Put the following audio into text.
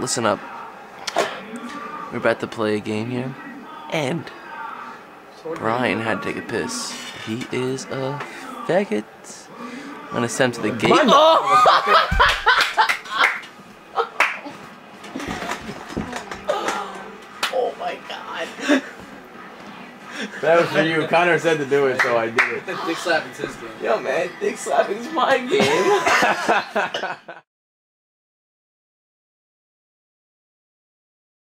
Listen up. We're about to play a game here, and Brian had to take a piss. He is a faggot. I'm gonna send him to the gate. Oh my god. That was for you. Connor said to do it, so I did it. Dick slapping's his game. Yo, man, dick slapping's my game.